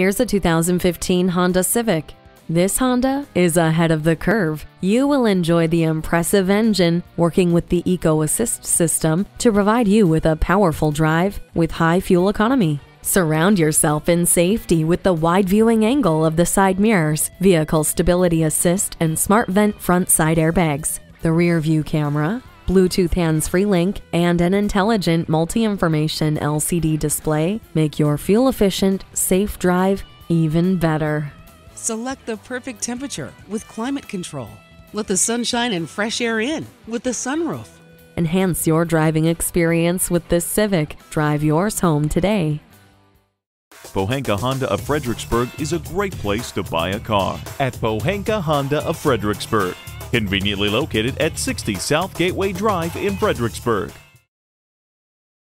Here's a 2015 Honda Civic. This Honda is ahead of the curve. You will enjoy the impressive engine working with the Eco Assist system to provide you with a powerful drive with high fuel economy. Surround yourself in safety with the wide viewing angle of the side mirrors, vehicle stability assist, and smart vent front side airbags, the rear view camera, Bluetooth hands-free link, and an intelligent multi-information LCD display make your fuel-efficient, safe drive even better. Select the perfect temperature with climate control. Let the sunshine and fresh air in with the sunroof. Enhance your driving experience with this Civic. Drive yours home today. Pohanka Honda of Fredericksburg is a great place to buy a car. At Pohanka Honda of Fredericksburg. Conveniently located at 60 South Gateway Drive in Fredericksburg.